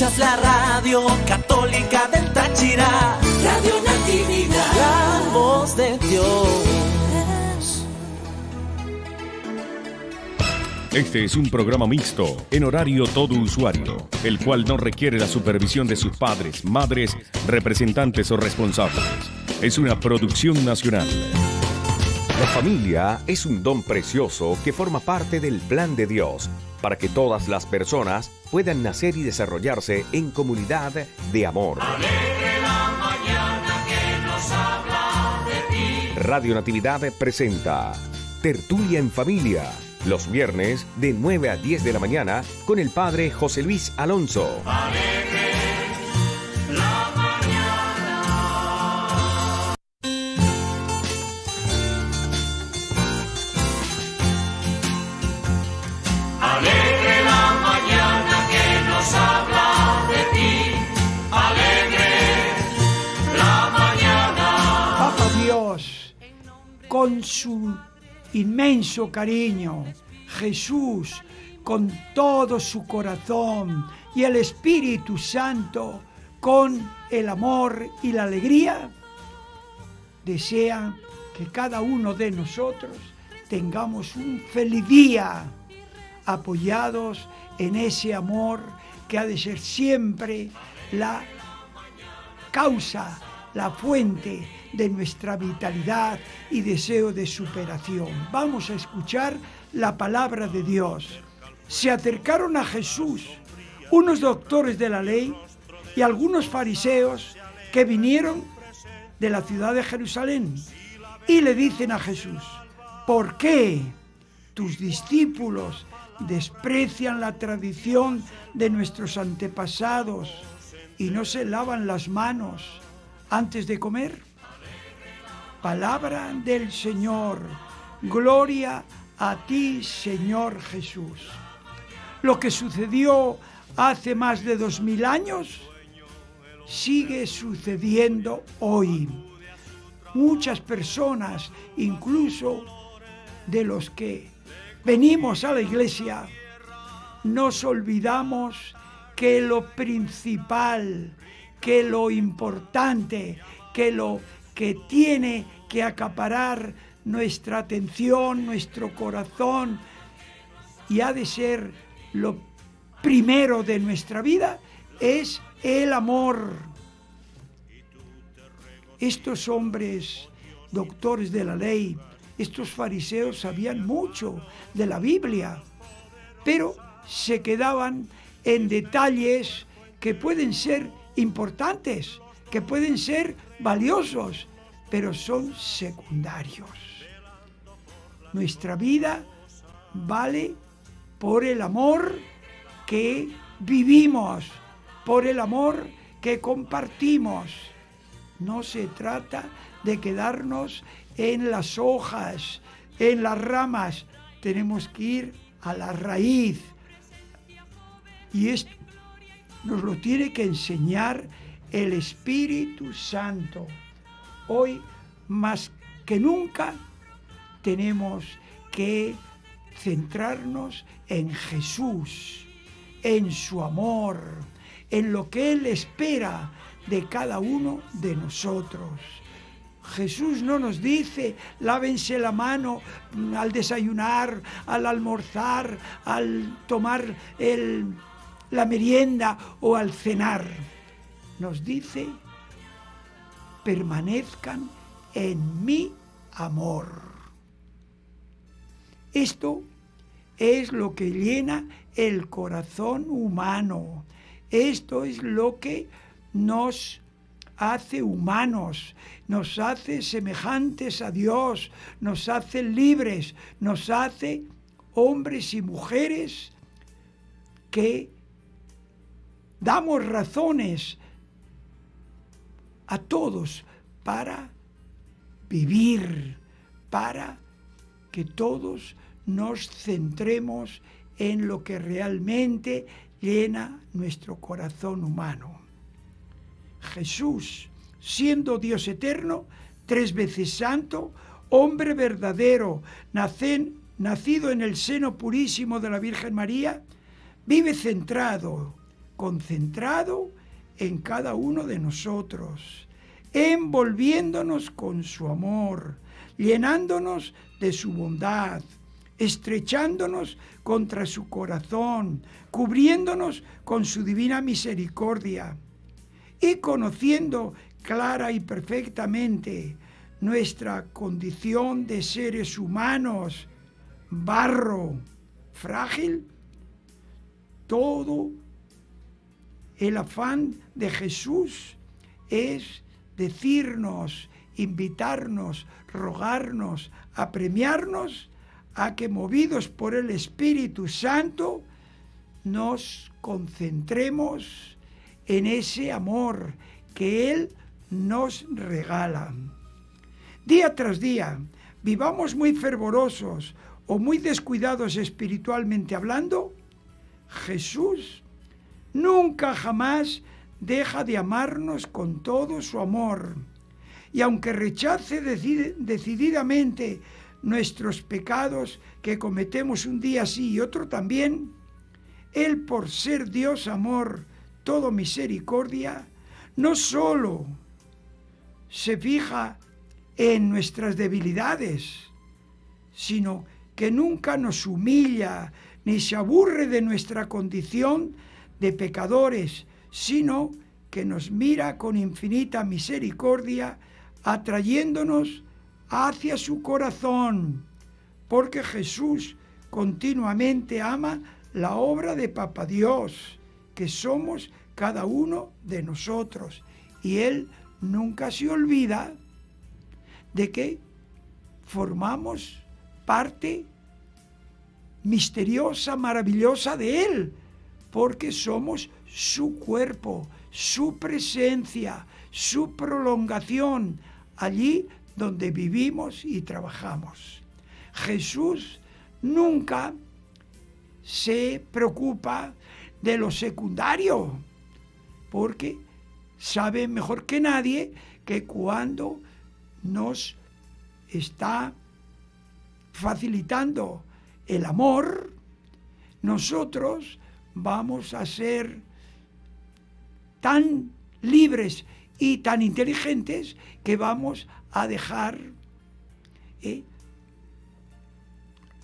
Escuchas la radio católica del Táchira, Radio Natividad, la voz de Dios. Este es un programa mixto, en horario todo usuario, el cual no requiere la supervisión de sus padres, madres, representantes o responsables. Es una producción nacional. La familia es un don precioso que forma parte del plan de Dios, para que todas las personas puedan nacer y desarrollarse en comunidad de amor. Alegre la mañana que nos habla de ti. Radio Natividad presenta Tertulia en Familia, los viernes de 9 a 10 de la mañana con el padre José Luis Alonso. Alegre la mañana. Alegre la mañana que nos habla de ti, alegre la mañana. Papá Dios, con su inmenso cariño, Jesús, con todo su corazón, y el Espíritu Santo, con el amor y la alegría, desea que cada uno de nosotros tengamos un feliz día, apoyados en ese amor que ha de ser siempre la causa, la fuente de nuestra vitalidad y deseo de superación. Vamos a escuchar la palabra de Dios. Se acercaron a Jesús unos doctores de la ley y algunos fariseos que vinieron de la ciudad de Jerusalén, y le dicen a Jesús: ¿por qué tus discípulos desprecian la tradición de nuestros antepasados y no se lavan las manos antes de comer? Palabra del Señor. Gloria a ti, Señor Jesús. Lo que sucedió hace más de 2000 años sigue sucediendo hoy. Muchas personas, incluso de los que venimos a la iglesia, nos olvidamos que lo principal, que lo importante, que lo que tiene que acaparar nuestra atención, nuestro corazón, y ha de ser lo primero de nuestra vida, es el amor. Estos hombres, doctores de la ley, estos fariseos sabían mucho de la Biblia, pero se quedaban en detalles que pueden ser importantes, que pueden ser valiosos, pero son secundarios. Nuestra vida vale por el amor que vivimos, por el amor que compartimos. No se trata de quedarnos en las hojas, en las ramas. Tenemos que ir a la raíz. Y esto nos lo tiene que enseñar el Espíritu Santo. Hoy, más que nunca, tenemos que centrarnos en Jesús, en su amor, en lo que Él espera de cada uno de nosotros. Jesús no nos dice: lávense la mano al desayunar, al almorzar, al tomar la merienda o al cenar. Nos dice: permanezcan en mi amor. Esto es lo que llena el corazón humano. Esto es lo que nos hace humanos, nos hace semejantes a Dios, nos hace libres, nos hace hombres y mujeres que damos razones a todos para vivir, para que todos nos centremos en lo que realmente llena nuestro corazón humano. Jesús, siendo Dios eterno, 3 veces santo, hombre verdadero, nacido en el seno purísimo de la Virgen María, vive centrado, concentrado en cada uno de nosotros, envolviéndonos con su amor, llenándonos de su bondad, estrechándonos contra su corazón, cubriéndonos con su divina misericordia y conociendo clara y perfectamente nuestra condición de seres humanos, barro, frágil, todo el afán de Jesús es decirnos, invitarnos, rogarnos, apremiarnos a que, movidos por el Espíritu Santo, nos concentremos en ese amor que Él nos regala. Día tras día, vivamos muy fervorosos o muy descuidados espiritualmente hablando, Jesús nunca jamás deja de amarnos con todo su amor. Y aunque rechace decididamente nuestros pecados que cometemos un día sí y otro también, Él, por ser Dios amor, todo misericordia, no solo se fija en nuestras debilidades, sino que nunca nos humilla ni se aburre de nuestra condición de pecadores, sino que nos mira con infinita misericordia, atrayéndonos hacia su corazón, porque Jesús continuamente ama la obra de Papá Dios, que somos cada uno de nosotros, y Él nunca se olvida de que formamos parte misteriosa, maravillosa de Él, porque somos su cuerpo, su presencia, su prolongación, allí donde vivimos y trabajamos. Jesús nunca se preocupa de lo secundario, porque sabe mejor que nadie que cuando nos está facilitando el amor, nosotros vamos a ser tan libres y tan inteligentes que vamos a dejar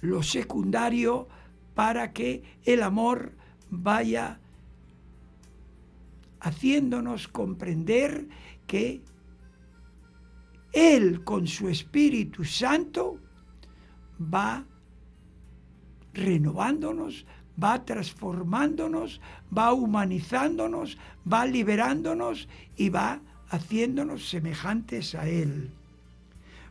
lo secundario para que el amor vaya haciéndonos comprender que Él, con su Espíritu Santo, va renovándonos, va transformándonos, va humanizándonos, va liberándonos y va haciéndonos semejantes a Él.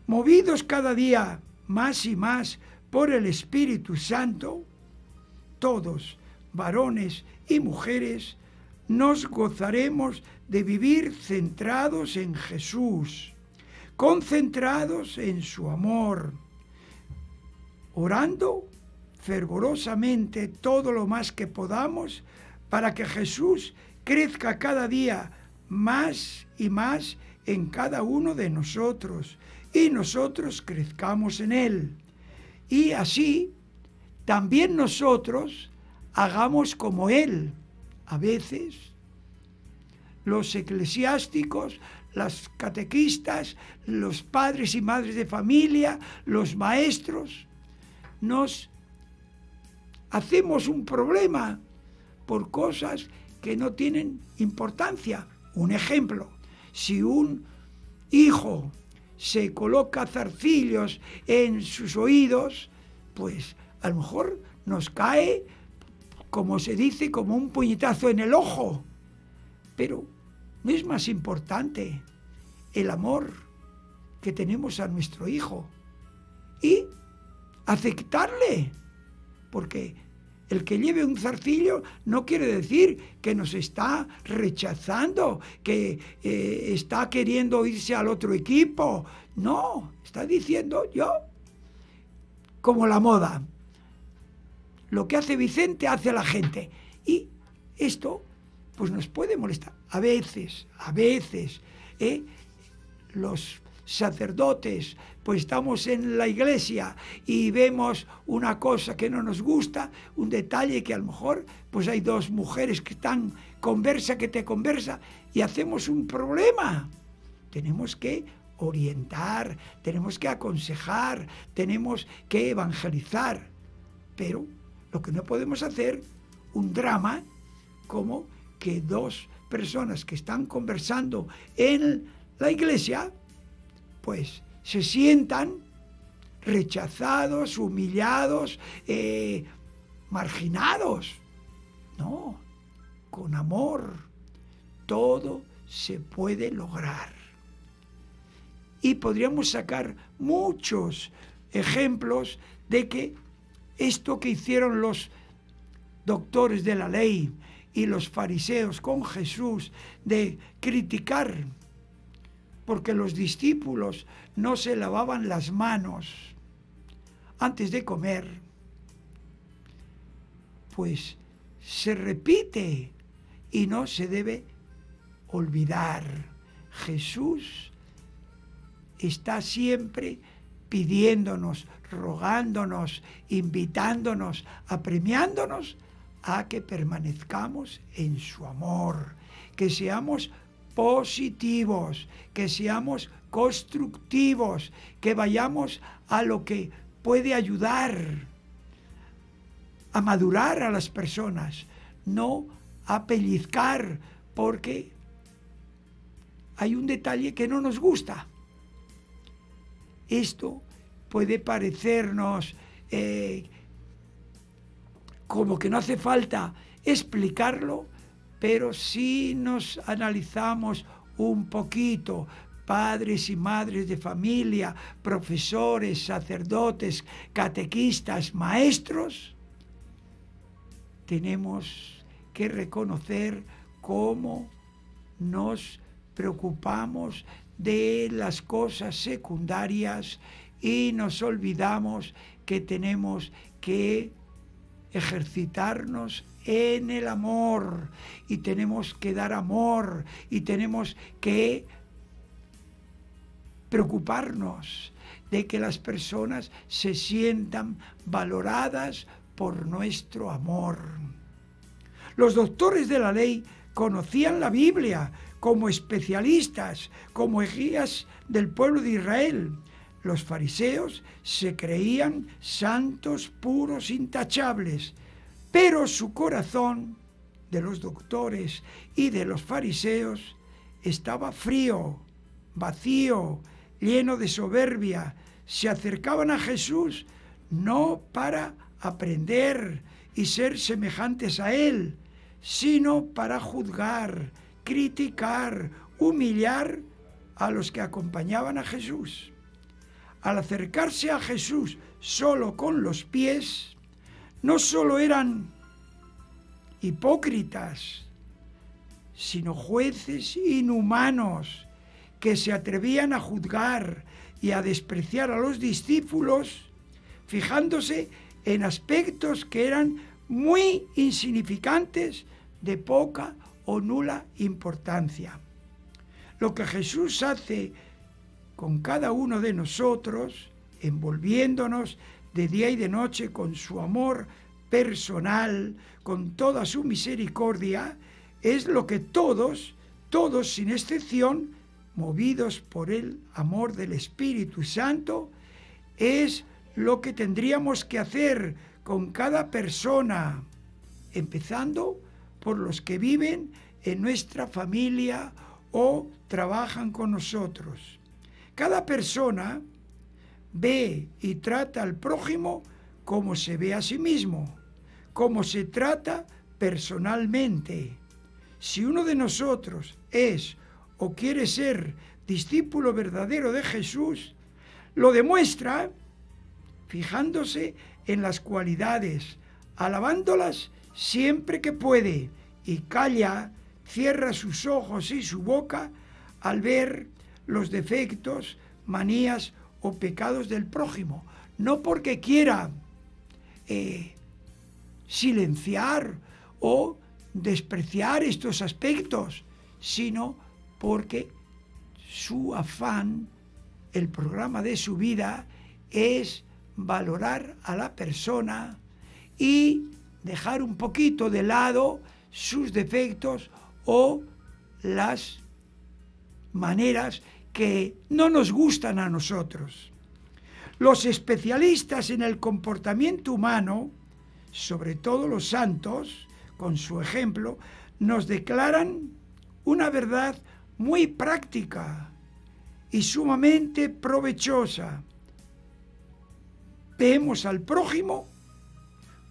Movidos cada día más y más por el Espíritu Santo, todos, varones y mujeres, nos gozaremos de vivir centrados en Jesús, concentrados en su amor, orando fervorosamente todo lo más que podamos para que Jesús crezca cada día más y más en cada uno de nosotros y nosotros crezcamos en Él. Y así también nosotros hagamos como Él. A veces los eclesiásticos, las catequistas, los padres y madres de familia, los maestros, nos hacemos un problema por cosas que no tienen importancia. Un ejemplo, si un hijo se coloca zarcillos en sus oídos, pues a lo mejor nos cae, como se dice, como un puñetazo en el ojo. Pero no es más importante el amor que tenemos a nuestro hijo y aceptarle, porque el que lleve un zarcillo no quiere decir que nos está rechazando, que está queriendo irse al otro equipo. No, está diciendo yo, como la moda, lo que hace Vicente hace a la gente. Y esto pues nos puede molestar. A veces, los sacerdotes, pues estamos en la iglesia y vemos una cosa que no nos gusta, un detalle que a lo mejor pues hay dos mujeres que están conversa que te conversa y hacemos un problema. Tenemos que orientar, tenemos que aconsejar, tenemos que evangelizar. Pero lo que no podemos hacer, un drama como que dos personas que están conversando en la iglesia, pues se sientan rechazados, humillados, marginados. No, con amor todo se puede lograr. Y podríamos sacar muchos ejemplos de que esto que hicieron los doctores de la ley y los fariseos con Jesús, de criticar porque los discípulos no se lavaban las manos antes de comer, pues se repite y no se debe olvidar. Jesús está siempre pidiéndonos, rogándonos, invitándonos, apremiándonos a que permanezcamos en su amor, que seamos positivos, que seamos constructivos, que vayamos a lo que puede ayudar a madurar a las personas, no a pellizcar, porque hay un detalle que no nos gusta. Esto puede parecernos como que no hace falta explicarlo, pero si nos analizamos un poquito, padres y madres de familia, profesores, sacerdotes, catequistas, maestros, tenemos que reconocer cómo nos preocupamos de las cosas secundarias y nos olvidamos que tenemos que ejercitarnos en el amor, y tenemos que dar amor, y tenemos que preocuparnos de que las personas se sientan valoradas por nuestro amor. Los doctores de la ley conocían la Biblia como especialistas, como guías del pueblo de Israel. Los fariseos se creían santos, puros, intachables, pero su corazón, de los doctores y de los fariseos, estaba frío, vacío, lleno de soberbia. Se acercaban a Jesús no para aprender y ser semejantes a él, sino para juzgar, criticar, humillar a los que acompañaban a Jesús. Al acercarse a Jesús solo con los pies, no solo eran hipócritas, sino jueces inhumanos que se atrevían a juzgar y a despreciar a los discípulos, fijándose en aspectos que eran muy insignificantes, de poca o nula importancia. Lo que Jesús hace con cada uno de nosotros, envolviéndonos de día y de noche con su amor personal, con toda su misericordia, es lo que todos sin excepción, movidos por el amor del Espíritu Santo, es lo que tendríamos que hacer con cada persona, empezando por los que viven en nuestra familia o trabajan con nosotros. Cada persona ve y trata al prójimo como se ve a sí mismo, como se trata personalmente. Si uno de nosotros es o quiere ser discípulo verdadero de Jesús, lo demuestra fijándose en las cualidades, alabándolas siempre que puede, y calla, cierra sus ojos y su boca al ver los defectos, manías o pecados del prójimo, no porque quiera silenciar o despreciar estos aspectos, sino porque su afán, el programa de su vida, es valorar a la persona y dejar un poquito de lado sus defectos o las maneras que no nos gustan a nosotros. Los especialistas en el comportamiento humano, sobre todo los santos, con su ejemplo, nos declaran una verdad muy práctica y sumamente provechosa. Vemos al prójimo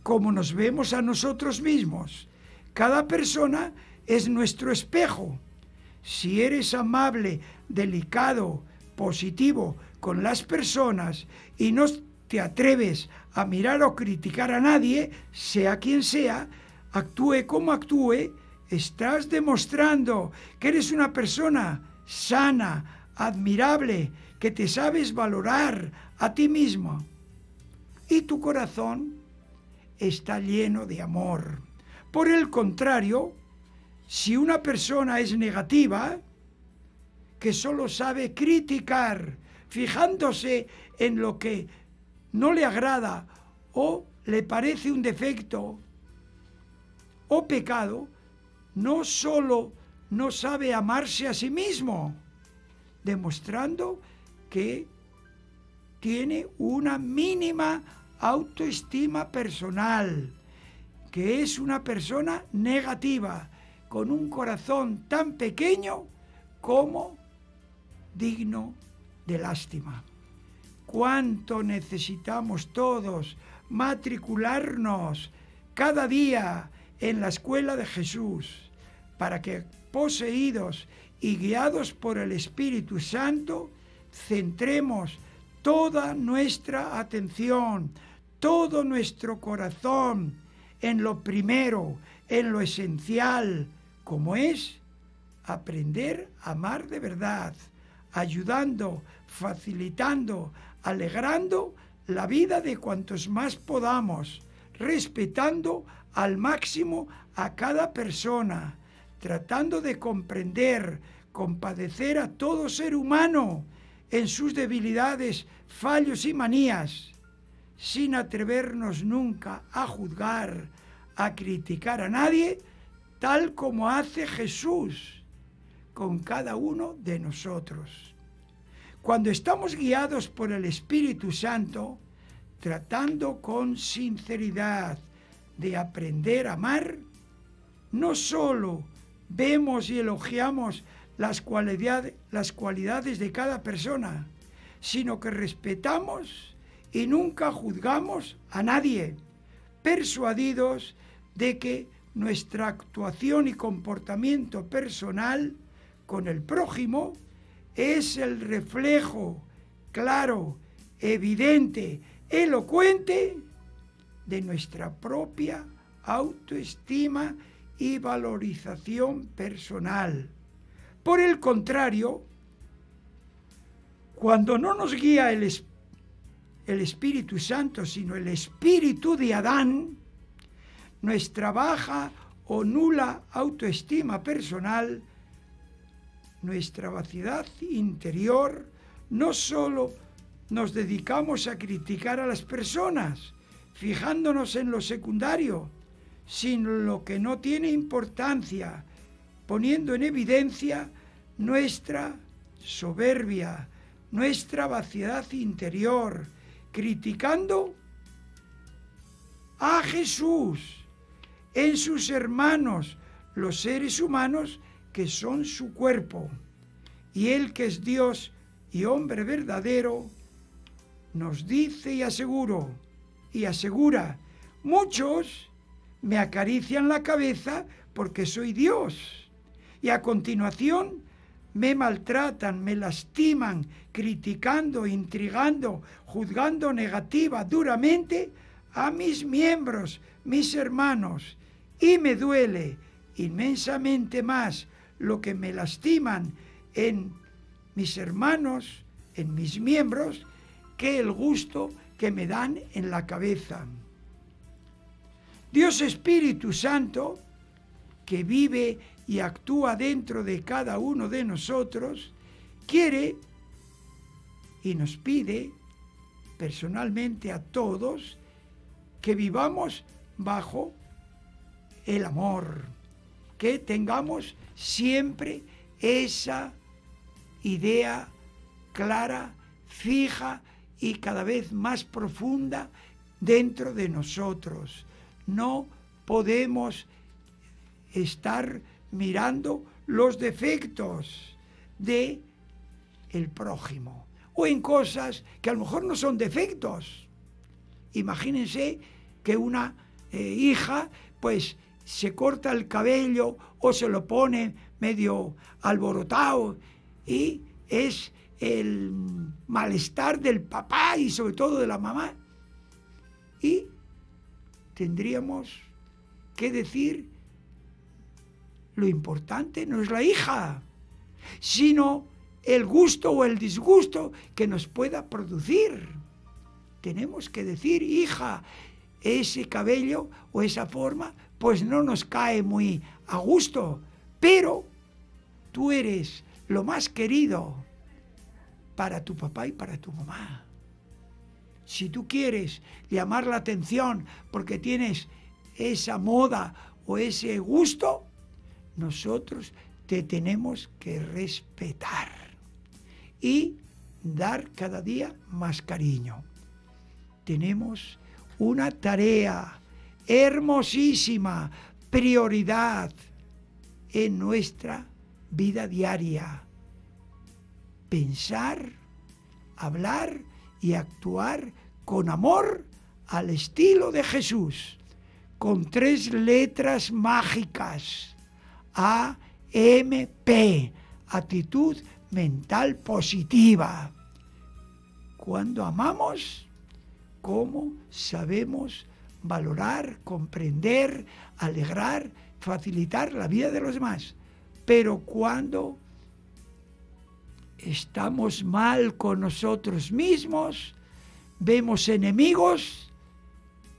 como nos vemos a nosotros mismos. Cada persona es nuestro espejo. Si eres amable, delicado, positivo con las personas y no te atreves a mirar o criticar a nadie, sea quien sea, actúe como actúe, estás demostrando que eres una persona sana, admirable, que te sabes valorar a ti mismo. Y tu corazón está lleno de amor. Por el contrario, si una persona es negativa, que solo sabe criticar, fijándose en lo que no le agrada o le parece un defecto o pecado, no solo no sabe amarse a sí mismo, demostrando que tiene una mínima autoestima personal, que es una persona negativa, con un corazón tan pequeño como digno de lástima. ¿Cuánto necesitamos todos matricularnos cada día en la escuela de Jesús para que, poseídos y guiados por el Espíritu Santo, centremos toda nuestra atención, todo nuestro corazón en lo primero, en lo esencial, como es aprender a amar de verdad, ayudando, facilitando, alegrando la vida de cuantos más podamos, respetando al máximo a cada persona, tratando de comprender, compadecer a todo ser humano en sus debilidades, fallos y manías, sin atrevernos nunca a juzgar, a criticar a nadie, tal como hace Jesús con cada uno de nosotros. Cuando estamos guiados por el Espíritu Santo, tratando con sinceridad de aprender a amar, no solo vemos y elogiamos las cualidades de cada persona, sino que respetamos y nunca juzgamos a nadie, persuadidos de que nuestra actuación y comportamiento personal con el prójimo es el reflejo claro, evidente, elocuente de nuestra propia autoestima y valorización personal. Por el contrario, cuando no nos guía el Espíritu Santo, sino el espíritu de Adán, nuestra baja o nula autoestima personal, nuestra vaciedad interior, no solo nos dedicamos a criticar a las personas, fijándonos en lo secundario, sino lo que no tiene importancia, poniendo en evidencia nuestra soberbia, nuestra vaciedad interior, criticando a Jesús en sus hermanos, los seres humanos que son su cuerpo. Y Él, que es Dios y hombre verdadero, nos dice y asegura, muchos me acarician la cabeza porque soy Dios. Y a continuación me maltratan, me lastiman, criticando, intrigando, juzgando negativa, duramente a mis miembros, mis hermanos. Y me duele inmensamente más lo que me lastiman en mis hermanos, en mis miembros, que el gusto que me dan en la cabeza. Dios Espíritu Santo, que vive y actúa dentro de cada uno de nosotros, quiere y nos pide personalmente a todos que vivamos bajo el amor, que tengamos siempre esa idea clara, fija y cada vez más profunda dentro de nosotros. No podemos estar mirando los defectos de el prójimo o en cosas que a lo mejor no son defectos. Imagínense que una hija pues se corta el cabello o se lo pone medio alborotado y es el malestar del papá y sobre todo de la mamá. Y tendríamos que decir, lo importante no es la hija, sino el gusto o el disgusto que nos pueda producir. Tenemos que decir, hija, ese cabello o esa forma pues no nos cae muy a gusto, pero tú eres lo más querido para tu papá y para tu mamá. Si tú quieres llamar la atención porque tienes esa moda o ese gusto, nosotros te tenemos que respetar y dar cada día más cariño. Tenemos una tarea hermosísima, prioridad en nuestra vida diaria. Pensar, hablar y actuar con amor al estilo de Jesús, con 3 letras mágicas, AMP, actitud mental positiva. Cuando amamos, ¿cómo sabemos valorar, comprender, alegrar, facilitar la vida de los demás? Pero cuando estamos mal con nosotros mismos, vemos enemigos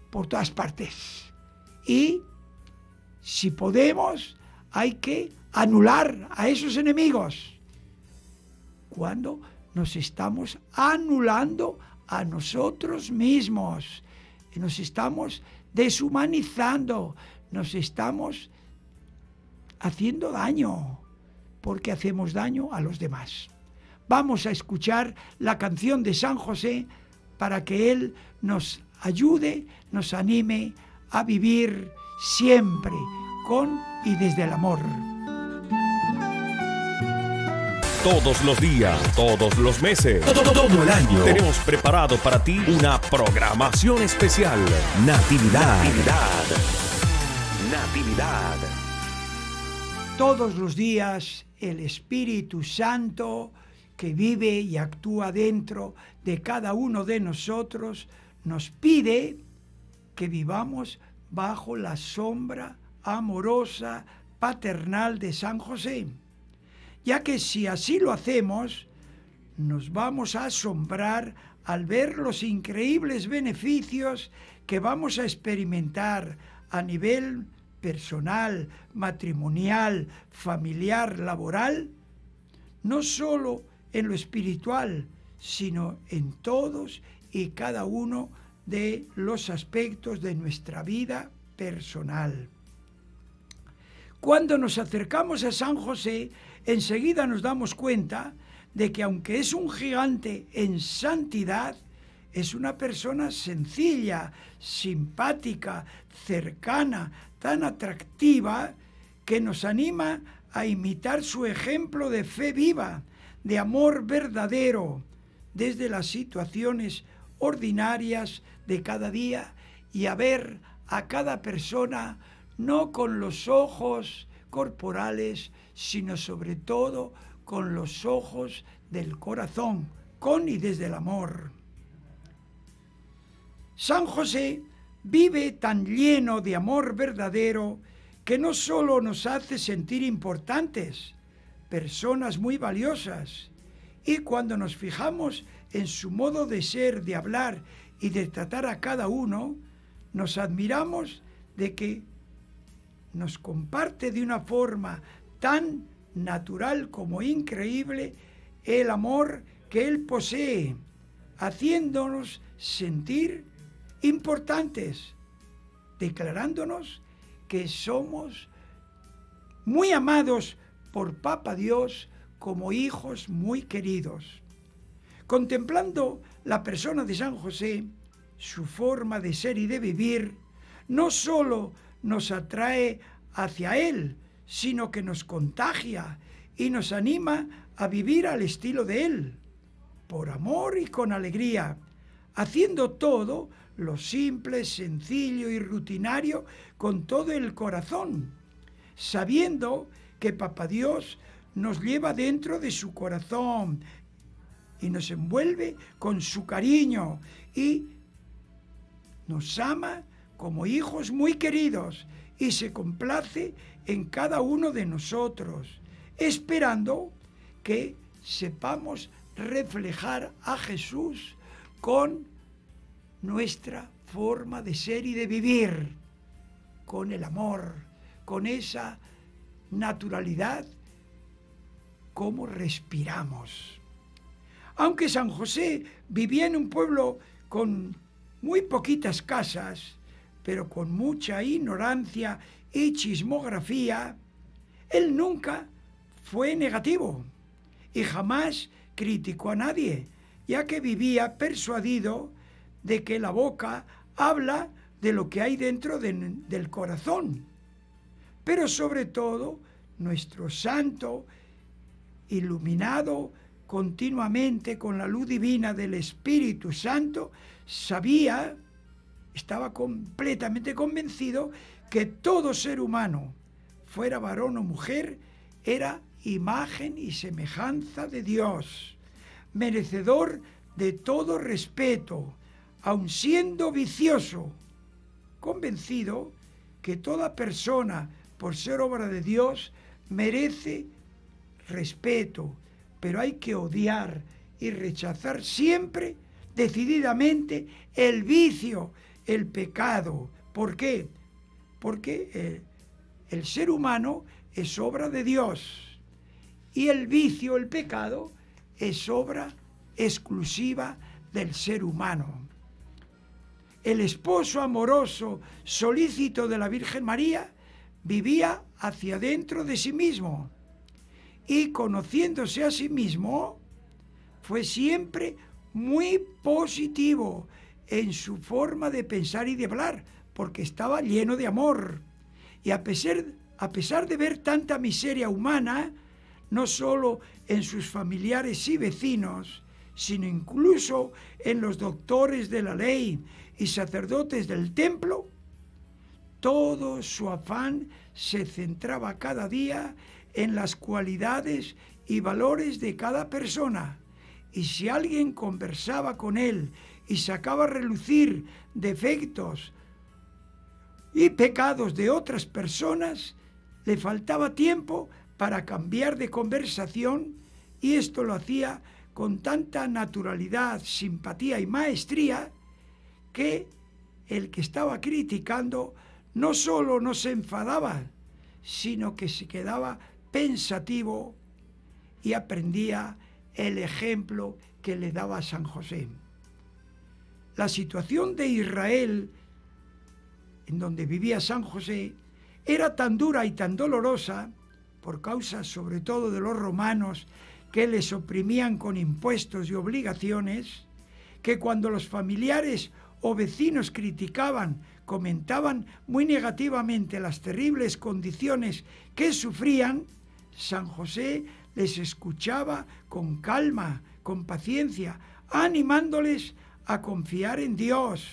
por todas partes. Y si podemos, hay que anular a esos enemigos. Cuando nos estamos anulando a nosotros mismos, nos estamos deshumanizando, nos estamos haciendo daño, porque hacemos daño a los demás. Vamos a escuchar la canción de San José para que él nos ayude, nos anime a vivir siempre con y desde el amor. Todos los días, todos los meses, todo el año, tenemos preparado para ti una programación especial. Natividad. Natividad. Natividad. Todos los días el Espíritu Santo, que vive y actúa dentro de cada uno de nosotros, nos pide que vivamos bajo la sombra amorosa, paternal de San José, ya que si así lo hacemos, nos vamos a asombrar al ver los increíbles beneficios que vamos a experimentar a nivel personal, matrimonial, familiar, laboral, no solo en lo espiritual, sino en todos y cada uno de los aspectos de nuestra vida personal. Cuando nos acercamos a San José, enseguida nos damos cuenta de que aunque es un gigante en santidad, es una persona sencilla, simpática, cercana, tan atractiva, que nos anima a imitar su ejemplo de fe viva, de amor verdadero, desde las situaciones ordinarias de cada día, y a ver a cada persona no con los ojos corporales, sino sobre todo con los ojos del corazón, con y desde el amor. San José vive tan lleno de amor verdadero que no solo nos hace sentir importantes, personas muy valiosas, y cuando nos fijamos en su modo de ser, de hablar y de tratar a cada uno, nos admiramos de que nos comparte de una forma tan natural como increíble el amor que él posee, haciéndonos sentir importantes, declarándonos que somos muy amados por Papa Dios como hijos muy queridos. Contemplando la persona de San José, su forma de ser y de vivir, no solo nos atrae hacia él, sino que nos contagia y nos anima a vivir al estilo de él, por amor y con alegría, haciendo todo lo simple, sencillo y rutinario con todo el corazón, sabiendo que Papá Dios nos lleva dentro de su corazón y nos envuelve con su cariño y nos ama como hijos muy queridos y se complace en cada uno de nosotros, esperando que sepamos reflejar a Jesús con nuestra forma de ser y de vivir, con el amor, con esa naturalidad, como respiramos. Aunque San José vivía en un pueblo con muy poquitas casas, pero con mucha ignorancia y chismografía, él nunca fue negativo y jamás criticó a nadie, ya que vivía persuadido de que la boca habla de lo que hay dentro del corazón. Pero sobre todo, nuestro santo, iluminado continuamente con la luz divina del Espíritu Santo, sabía, estaba completamente convencido que todo ser humano, fuera varón o mujer, era imagen y semejanza de Dios, merecedor de todo respeto, aun siendo vicioso, convencido que toda persona, por ser obra de Dios, merece respeto, pero hay que odiar y rechazar siempre decididamente el vicio, el pecado. ¿Por qué? Porque el ser humano es obra de Dios y el vicio, el pecado, es obra exclusiva del ser humano. El esposo amoroso, solícito de la Virgen María, vivía hacia dentro de sí mismo y, conociéndose a sí mismo, fue siempre muy positivo en su forma de pensar y de hablar, porque estaba lleno de amor. Y a pesar de ver tanta miseria humana, no solo en sus familiares y vecinos, sino incluso en los doctores de la ley y sacerdotes del templo, todo su afán se centraba cada día en las cualidades y valores de cada persona. Y si alguien conversaba con él y sacaba a relucir defectos y pecados de otras personas, le faltaba tiempo para cambiar de conversación, y esto lo hacía con tanta naturalidad, simpatía y maestría, que el que estaba criticando no solo no se enfadaba, sino que se quedaba pensativo y aprendía el ejemplo que le daba San José. La situación de Israel, en donde vivía San José, era tan dura y tan dolorosa, por causa sobre todo de los romanos, que les oprimían con impuestos y obligaciones, que cuando los familiares o vecinos criticaban, comentaban muy negativamente las terribles condiciones que sufrían, San José les escuchaba con calma, con paciencia, animándoles a confiar en Dios,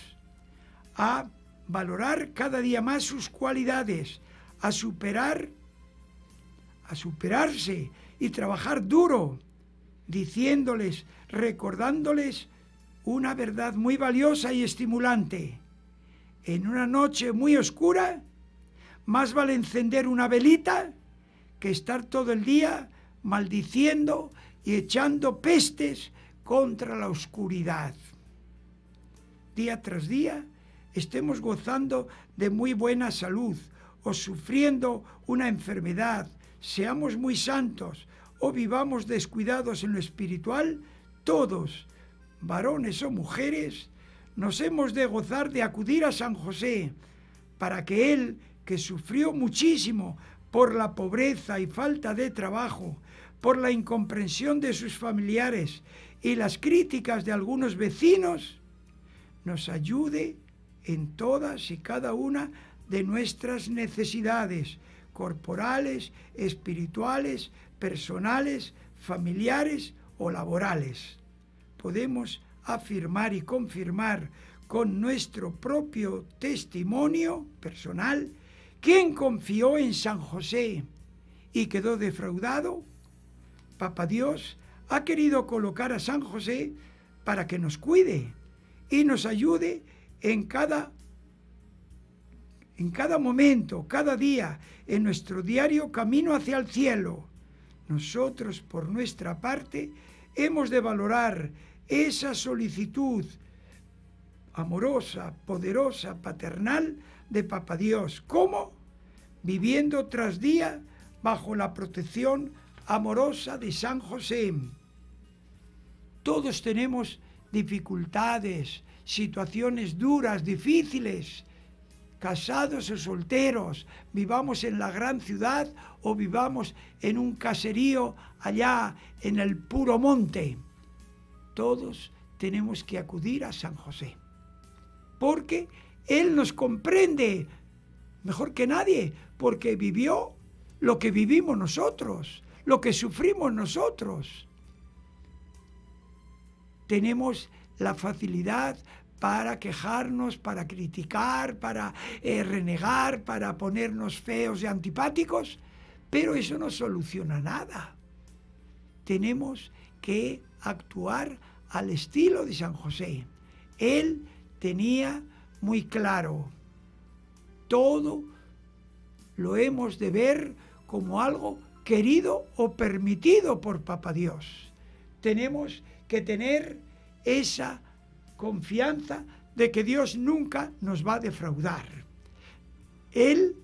a valorar cada día más sus cualidades, a superarse y trabajar duro, diciéndoles, recordándoles una verdad muy valiosa y estimulante. En una noche muy oscura, más vale encender una velita que estar todo el día maldiciendo y echando pestes contra la oscuridad. Día tras día, estemos gozando de muy buena salud o sufriendo una enfermedad, seamos muy santos o vivamos descuidados en lo espiritual, todos, varones o mujeres, nos hemos de gozar de acudir a San José, para que él, que sufrió muchísimo por la pobreza y falta de trabajo, por la incomprensión de sus familiares y las críticas de algunos vecinos, nos ayude en todas y cada una de nuestras necesidades corporales, espirituales, personales, familiares o laborales. Podemos afirmar y confirmar con nuestro propio testimonio personal quién confió en San José y quedó defraudado. Papá Dios ha querido colocar a San José para que nos cuide y nos ayude en cada momento, cada día, en nuestro diario camino hacia el cielo. Nosotros, por nuestra parte, hemos de valorar esa solicitud amorosa, poderosa, paternal de Papá Dios. ¿Cómo? Viviendo tras día bajo la protección amorosa de San José. Todos tenemos dificultades, situaciones duras, difíciles, casados o solteros, vivamos en la gran ciudad o vivamos en un caserío allá en el puro monte. Todos tenemos que acudir a San José, porque Él nos comprende mejor que nadie, porque vivió lo que vivimos nosotros, lo que sufrimos nosotros. Tenemos la facilidad para quejarnos, para criticar, para renegar, para ponernos feos y antipáticos, pero eso no soluciona nada. Tenemos que actuar al estilo de San José. Él tenía muy claro, todo lo hemos de ver como algo querido o permitido por Papá Dios. Tenemos que tener esa confianza de que Dios nunca nos va a defraudar. Él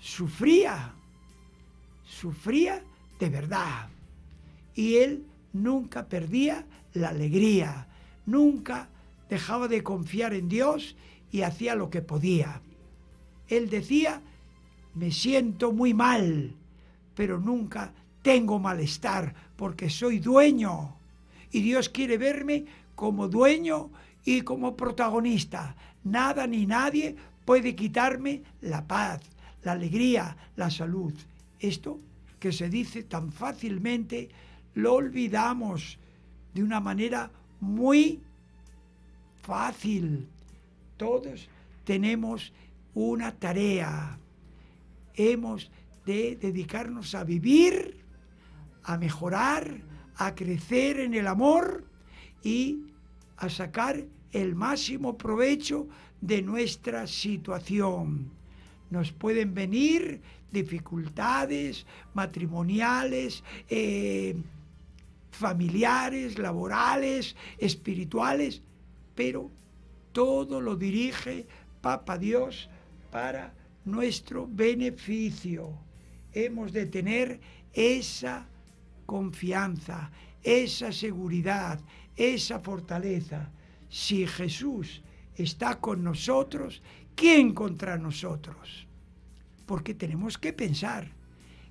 sufría de verdad, y Él nunca perdía la alegría, nunca dejaba de confiar en Dios y hacía lo que podía. Él decía, me siento muy mal, pero nunca tengo malestar porque soy dueño y Dios quiere verme como dueño y como protagonista. Nada ni nadie puede quitarme la paz, la alegría, la salud. Esto que se dice tan fácilmente lo olvidamos de una manera muy fácil. Todos tenemos una tarea. Hemos de dedicarnos a vivir, a mejorar, a crecer en el amor y a sacar el máximo provecho de nuestra situación. Nos pueden venir dificultades matrimoniales, familiares, laborales, espirituales, pero todo lo dirige Papá Dios para nuestro beneficio. Hemos de tener esa confianza, esa seguridad, esa fortaleza. Si Jesús está con nosotros, ¿quién contra nosotros? Porque tenemos que pensar,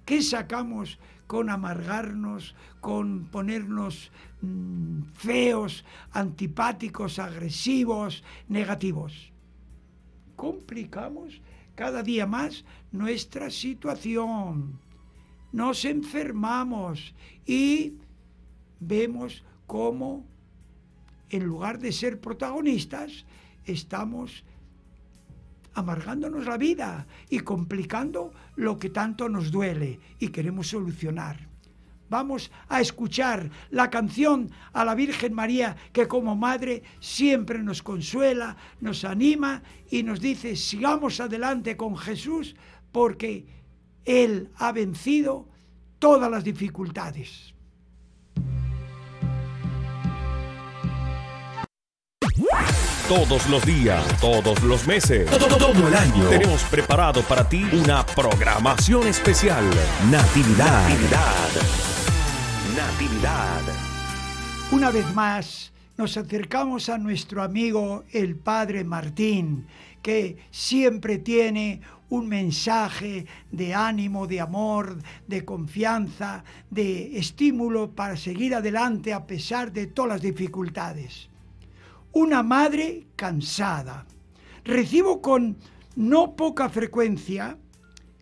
¿qué sacamos con amargarnos, con ponernos feos, antipáticos, agresivos, negativos? Complicamos cada día más nuestra situación. Nos enfermamos y vemos cómo, en lugar de ser protagonistas, estamos amargándonos la vida y complicando lo que tanto nos duele y queremos solucionar. Vamos a escuchar la canción a la Virgen María, que como madre siempre nos consuela, nos anima y nos dice, sigamos adelante con Jesús porque Él ha vencido todas las dificultades. Todos los días, todos los meses, todo el año, tenemos preparado para ti una programación especial. Natividad. Natividad. Natividad. Una vez más, nos acercamos a nuestro amigo, el Padre Martín, que siempre tiene un mensaje de ánimo, de amor, de confianza, de estímulo para seguir adelante a pesar de todas las dificultades. Una madre cansada. Recibo con no poca frecuencia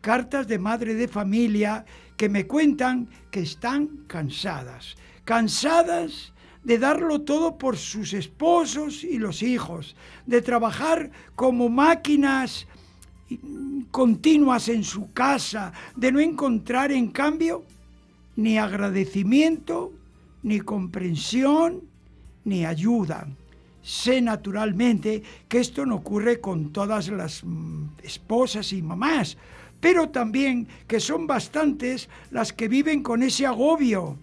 cartas de madre de familia que me cuentan que están cansadas. Cansadas de darlo todo por sus esposos y los hijos, de trabajar como máquinas continuas en su casa, de no encontrar en cambio ni agradecimiento, ni comprensión, ni ayuda. Sé naturalmente que esto no ocurre con todas las esposas y mamás, pero también que son bastantes las que viven con ese agobio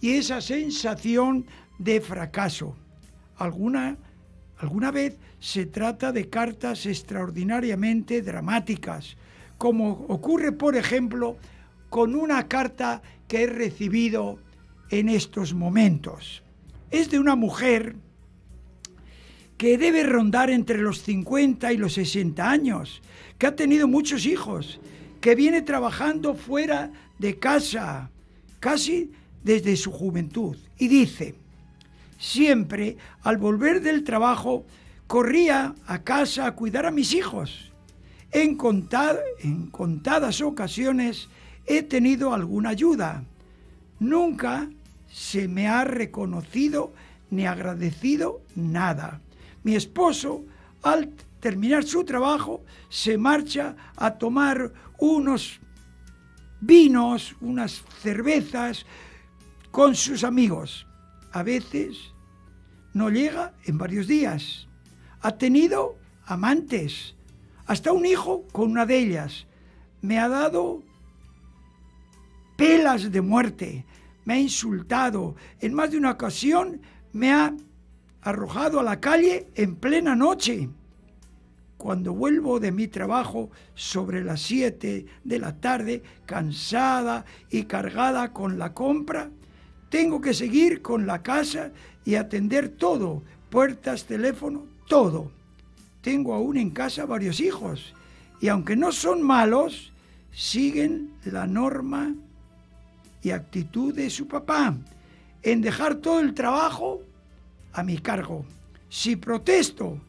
y esa sensación de fracaso. Alguna vez se trata de cartas extraordinariamente dramáticas, como ocurre, por ejemplo, con una carta que he recibido en estos momentos. Es de una mujer que debe rondar entre los 50 y los 60 años, que ha tenido muchos hijos, que viene trabajando fuera de casa, casi desde su juventud, y dice: siempre al volver del trabajo corría a casa a cuidar a mis hijos. En contadas ocasiones he tenido alguna ayuda. Nunca se me ha reconocido ni agradecido nada. Mi esposo, al terminar su trabajo, se marcha a tomar unos vinos, unas cervezas con sus amigos. A veces no llega en varios días. Ha tenido amantes, hasta un hijo con una de ellas. Me ha dado pelas de muerte, me ha insultado. En más de una ocasión me ha arrojado a la calle en plena noche. Cuando vuelvo de mi trabajo sobre las 7 de la tarde, cansada y cargada con la compra, tengo que seguir con la casa y atender todo, puertas, teléfono, todo. Tengo aún en casa varios hijos y aunque no son malos, siguen la norma y actitud de su papá en dejar todo el trabajo a mi cargo. Si protesto,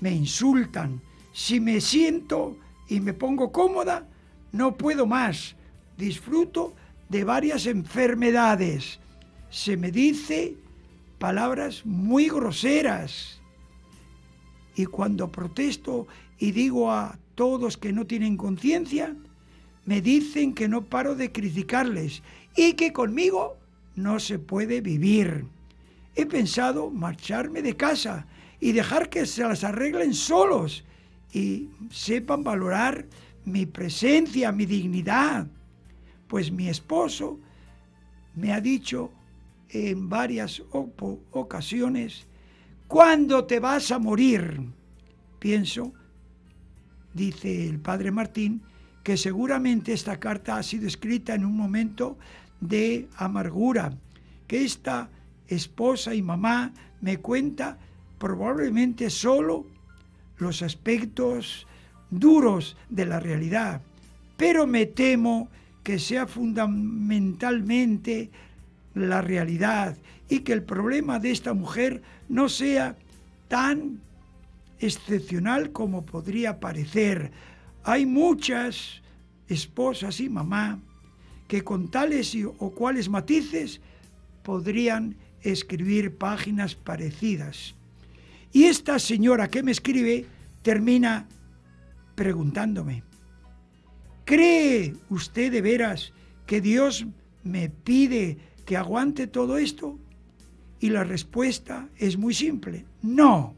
me insultan. Si me siento y me pongo cómoda, no puedo más. Disfruto de varias enfermedades. Se me dice palabras muy groseras. Y cuando protesto y digo a todos que no tienen conciencia, me dicen que no paro de criticarles y que conmigo no se puede vivir. He pensado marcharme de casa y dejar que se las arreglen solos y sepan valorar mi presencia, mi dignidad. Pues mi esposo me ha dicho en varias ocasiones: ¿cuándo te vas a morir? Pienso, dice el padre Martín, que seguramente esta carta ha sido escrita en un momento de amargura, que esta esposa y mamá me cuenta probablemente solo los aspectos duros de la realidad, pero me temo que sea fundamentalmente la realidad y que el problema de esta mujer no sea tan excepcional como podría parecer. Hay muchas esposas y mamá que con tales o cuales matices podrían escribir páginas parecidas. Y esta señora que me escribe termina preguntándome: ¿cree usted de veras que Dios me pide que aguante todo esto? Y la respuesta es muy simple: no.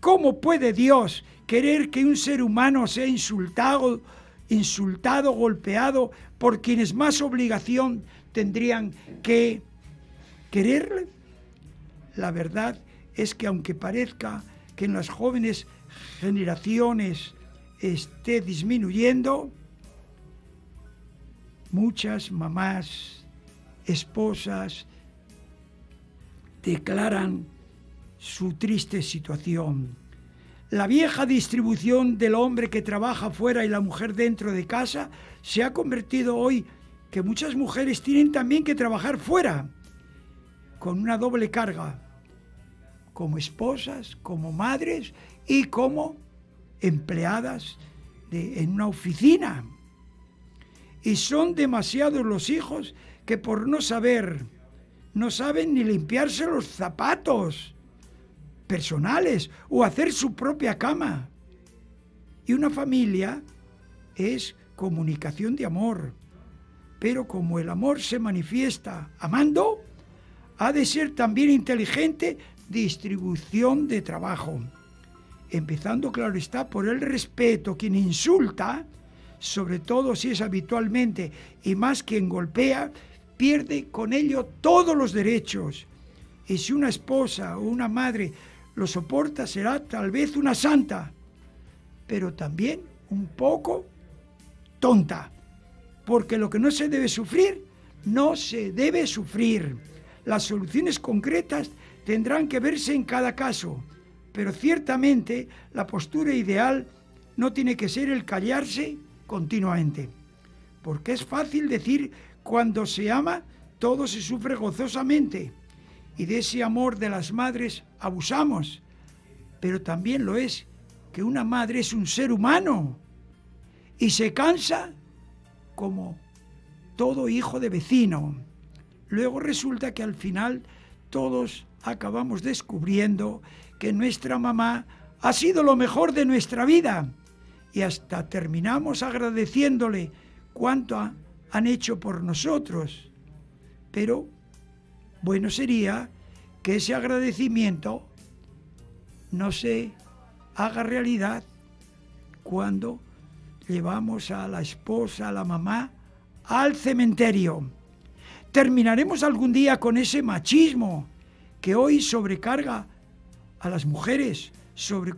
¿Cómo puede Dios querer que un ser humano sea insultado, golpeado por quienes más obligación tendrían que quererle? La verdad es que aunque parezca que en las jóvenes generaciones esté disminuyendo, muchas mamás, esposas, declaran su triste situación. La vieja distribución del hombre que trabaja fuera y la mujer dentro de casa se ha convertido hoy que muchas mujeres tienen también que trabajar fuera, con una doble carga, como esposas, como madres y como empleadas en una oficina. Y son demasiados los hijos que por no saber, no saben ni limpiarse los zapatos personales o hacer su propia cama. Y una familia es comunicación de amor, pero como el amor se manifiesta amando, ha de ser también inteligente distribución de trabajo, empezando, claro está, por el respeto. Quien insulta, sobre todo si es habitualmente, y más quien golpea, pierde con ello todos los derechos. Y si una esposa o una madre lo soporta, será tal vez una santa, pero también un poco tonta, porque lo que no se debe sufrir, no se debe sufrir. Las soluciones concretas tendrán que verse en cada caso, pero ciertamente la postura ideal no tiene que ser el callarse continuamente, porque es fácil decir cuando se ama todo se sufre gozosamente, y de ese amor de las madres abusamos, pero también lo es que una madre es un ser humano y se cansa como todo hijo de vecino. Luego resulta que al final todos acabamos descubriendo que nuestra mamá ha sido lo mejor de nuestra vida y hasta terminamos agradeciéndole cuánto han hecho por nosotros. Pero bueno sería que ese agradecimiento no se haga realidad cuando llevamos a la esposa, a la mamá, al cementerio. Terminaremos algún día con ese machismo que hoy sobrecarga a las mujeres, sobre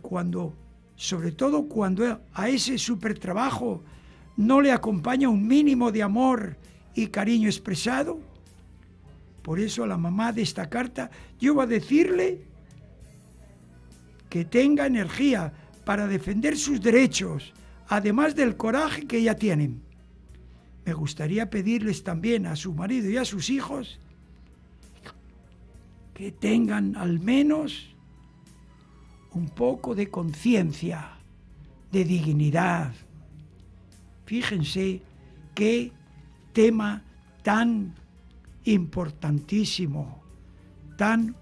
todo cuando a ese supertrabajo no le acompaña un mínimo de amor y cariño expresado. Por eso a la mamá de esta carta yo voy a decirle que tenga energía para defender sus derechos, además del coraje que ya tienen. Me gustaría pedirles también a su marido y a sus hijos que tengan al menos un poco de conciencia, de dignidad. Fíjense qué tema tan importantísimo, tan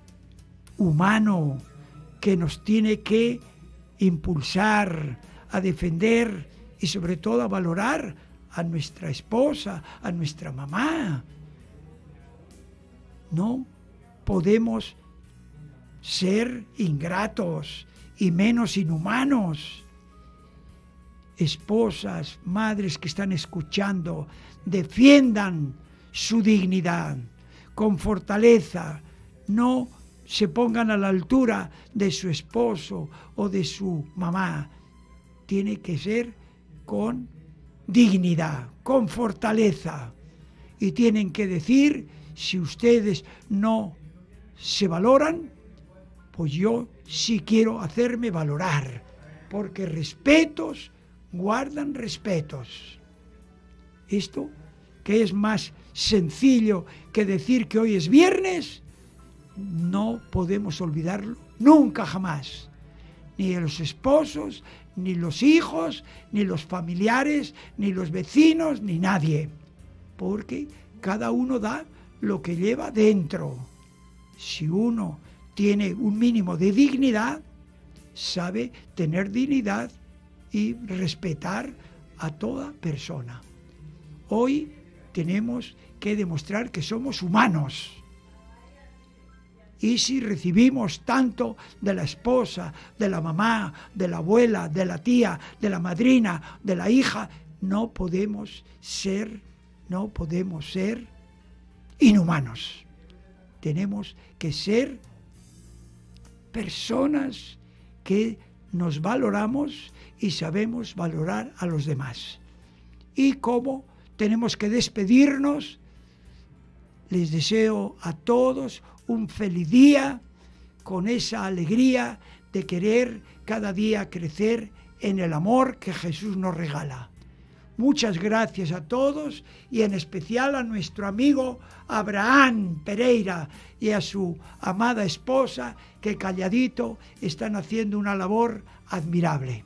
humano, que nos tiene que impulsar a defender y sobre todo a valorar a nuestra esposa, a nuestra mamá. No podemos ser ingratos y menos inhumanos. Esposas, madres que están escuchando, defiendan su dignidad con fortaleza. No se pongan a la altura de su esposo o de su mamá. Tiene que ser con dignidad, con fortaleza. Y tienen que decir, si ustedes no se valoran, pues yo sí quiero hacerme valorar, porque respetos guardan respetos. Esto, que es más sencillo que decir que hoy es viernes, no podemos olvidarlo nunca jamás. Ni los esposos, ni los hijos, ni los familiares, ni los vecinos, ni nadie. Porque cada uno da lo que lleva dentro. Si uno tiene un mínimo de dignidad, sabe tener dignidad y respetar a toda persona. Hoy tenemos que demostrar que somos humanos. Y si recibimos tanto de la esposa, de la mamá, de la abuela, de la tía, de la madrina, de la hija, no podemos ser inhumanos. Tenemos que ser personas que nos valoramos y sabemos valorar a los demás. Y cómo tenemos que despedirnos, les deseo a todos un feliz día, con esa alegría de querer cada día crecer en el amor que Jesús nos regala. Muchas gracias a todos y en especial a nuestro amigo Abraham Pereira y a su amada esposa, que calladito están haciendo una labor admirable.